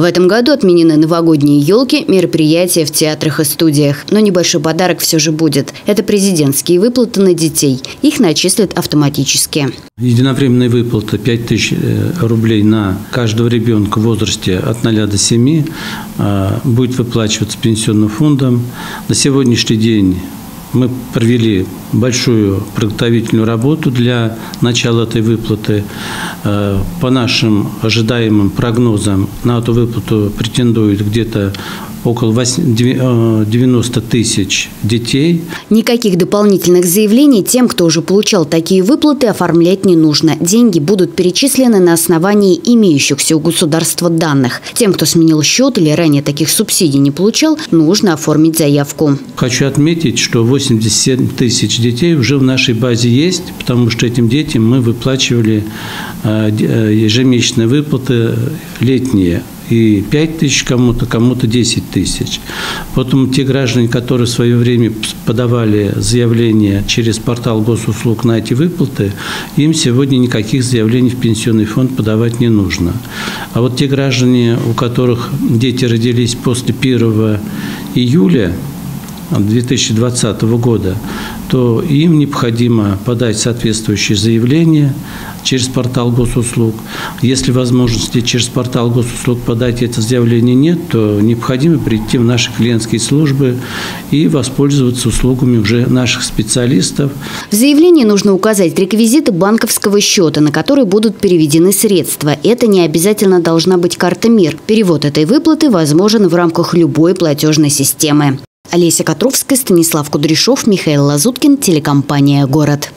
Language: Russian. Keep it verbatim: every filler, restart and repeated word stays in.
В этом году отменены новогодние елки, мероприятия в театрах и студиях. Но небольшой подарок все же будет. Это президентские выплаты на детей. Их начислят автоматически. Единовременная выплата пять тысяч рублей на каждого ребенка в возрасте от ноля до семи будет выплачиваться пенсионным фондом. На сегодняшний день мы провели большую подготовительную работу для начала этой выплаты. По нашим ожидаемым прогнозам на эту выплату претендует где-то около девяноста тысяч детей. Никаких дополнительных заявлений тем, кто уже получал такие выплаты, оформлять не нужно. Деньги будут перечислены на основании имеющихся у государства данных. Тем, кто сменил счет или ранее таких субсидий не получал, нужно оформить заявку. Хочу отметить, что восемьдесят семь тысяч детей уже в нашей базе есть, потому что этим детям мы выплачивали ежемесячные выплаты летние. И пять тысяч кому-то, кому-то десять тысяч. Поэтому те граждане, которые в свое время подавали заявление через портал госуслуг на эти выплаты, им сегодня никаких заявлений в пенсионный фонд подавать не нужно. А вот те граждане, у которых дети родились после первого июля две тысячи двадцатого года, то им необходимо подать соответствующее заявление через портал госуслуг. Если возможности через портал госуслуг подать это заявление нет, то необходимо прийти в наши клиентские службы и воспользоваться услугами уже наших специалистов. В заявлении нужно указать реквизиты банковского счета, на который будут переведены средства. Это не обязательно должна быть карта МИР. Перевод этой выплаты возможен в рамках любой платежной системы. Олеся Котровская, Станислав Кудряшов, Михаил Лазуткин, телекомпания «Город».